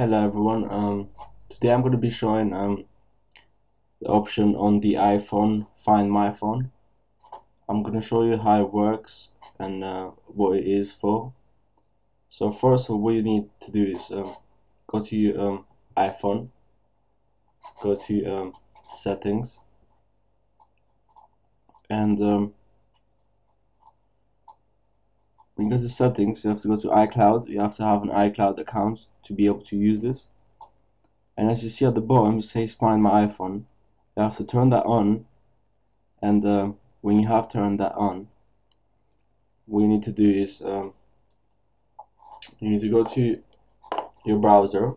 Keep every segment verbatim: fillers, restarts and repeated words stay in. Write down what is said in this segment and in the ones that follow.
Hello everyone, um, today I'm going to be showing um, the option on the iPhone, Find My iPhone. I'm going to show you how it works and uh, what it is for. So first of all, what you need to do is um, go to your um, iPhone, go to um, settings, and um, when you go to settings, you have to go to iCloud. You have to have an iCloud account to be able to use this. And as you see at the bottom, it says Find My iPhone. You have to turn that on. And uh, when you have turned that on, what you need to do is um, you need to go to your browser.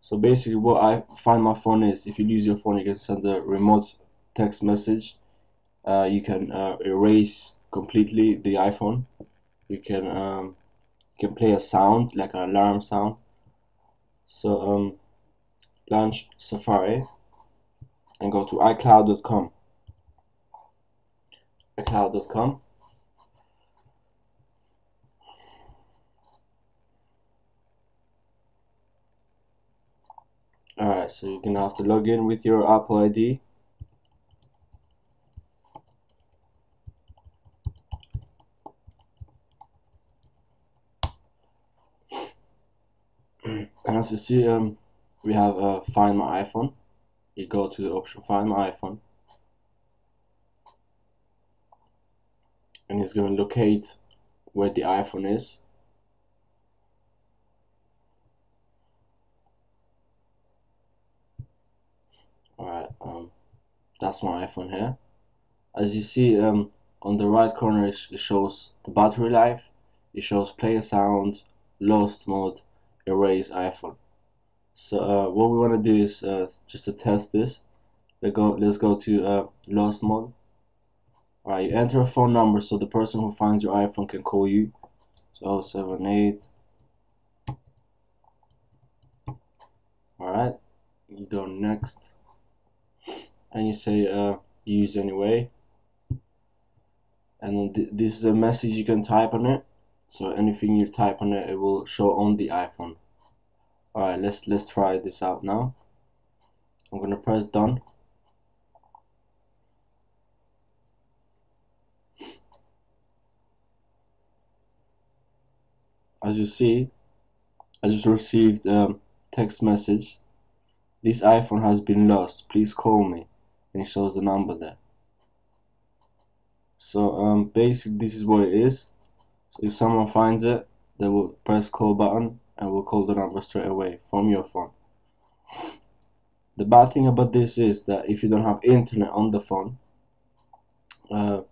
So basically, what I Find My phone is, if you lose your phone, you can send a remote text message. Uh, you can uh, erase completely the iPhone. You can um, you can play a sound like an alarm sound. So um, launch Safari and go to iCloud dot com. iCloud dot com. Alright, so you're gonna have to log in with your Apple I D. And as you see, um, we have uh, Find My iPhone. You go to the option Find My iPhone, and it's going to locate where the iPhone is. Alright, um, that's my iPhone here. As you see, um, on the right corner, it shows the battery life. It shows play a sound, Lost Mode, Erase iPhone. So uh, what we want to do is uh, just to test this. Let's go. Let's go to uh, Lost Mode. All right, you enter a phone number so the person who finds your iPhone can call you. So zero seven eight. All right, you go next, and you say uh, use anyway. And then th this is a message you can type on it. So anything you type on it, it will show on the iPhone. Alright, let's let's try this out now. I'm gonna press done. As you see, I just received a text message. This iPhone has been lost. Please call me. And it shows the number there. So um, basically, this is what it is. So if someone finds it, they will press call button and will call the number straight away from your phone. The bad thing about this is that if you don't have internet on the phone, uh,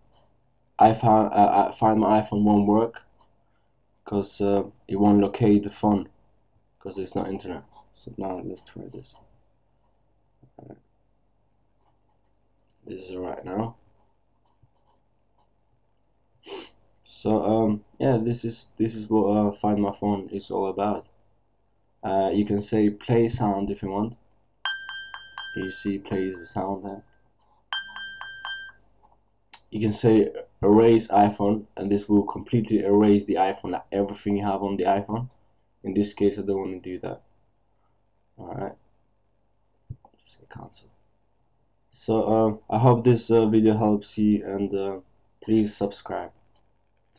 I found uh, I find my iPhone won't work because uh, it won't locate the phone because there's no internet. So now let's try this. Right. This is alright now. So um yeah, this is this is what uh, Find My Phone is all about. Uh, you can say play sound if you want. You see, plays the sound there. You can say erase iPhone, and this will completely erase the iPhone, like everything you have on the iPhone. In this case, I don't want to do that. All right, just say cancel. So uh, I hope this uh, video helps you, and uh, please subscribe.